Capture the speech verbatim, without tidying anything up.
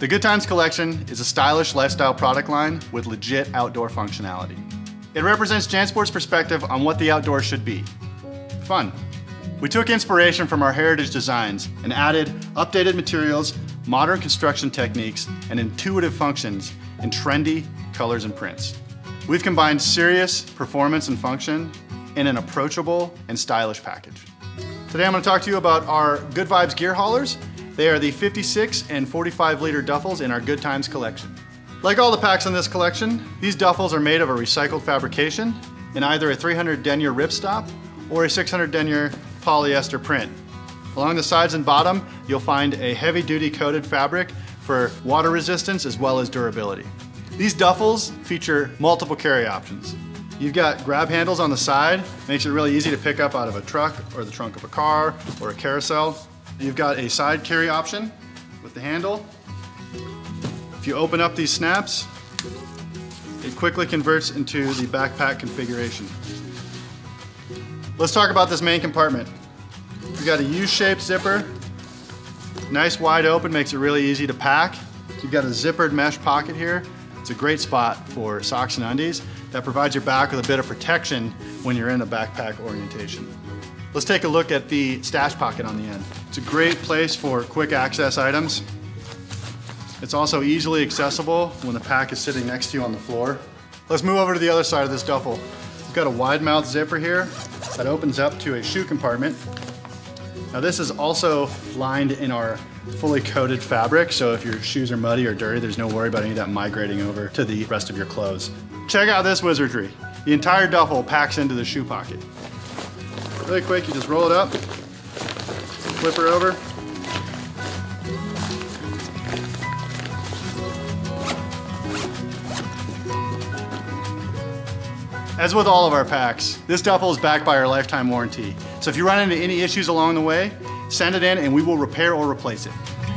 The Good Times Collection is a stylish lifestyle product line with legit outdoor functionality. It represents JanSport's perspective on what the outdoors should be. Fun. We took inspiration from our heritage designs and added updated materials, modern construction techniques, and intuitive functions in trendy colors and prints. We've combined serious performance and function in an approachable and stylish package. Today I'm going to talk to you about our Good Vibes Gear Haulers. They are the fifty-six and forty-five liter duffels in our Good Times collection. Like all the packs in this collection, these duffels are made of a recycled fabrication in either a three hundred denier ripstop or a six hundred denier polyester print. Along the sides and bottom, you'll find a heavy-duty coated fabric for water resistance as well as durability. These duffels feature multiple carry options. You've got grab handles on the side, makes it really easy to pick up out of a truck or the trunk of a car or a carousel. You've got a side carry option with the handle. If you open up these snaps, it quickly converts into the backpack configuration. Let's talk about this main compartment. You've got a U-shaped zipper, nice wide open, makes it really easy to pack. You've got a zippered mesh pocket here. It's a great spot for socks and undies that provides your back with a bit of protection when you're in a backpack orientation. Let's take a look at the stash pocket on the end. It's a great place for quick access items. It's also easily accessible when the pack is sitting next to you on the floor. Let's move over to the other side of this duffel. We've got a wide mouth zipper here that opens up to a shoe compartment. Now this is also lined in our fully coated fabric, so if your shoes are muddy or dirty, there's no worry about any of that migrating over to the rest of your clothes. Check out this wizardry. The entire duffel packs into the shoe pocket. Really quick, you just roll it up, flip her over. As with all of our packs, this duffel is backed by our lifetime warranty. So if you run into any issues along the way, send it in and we will repair or replace it.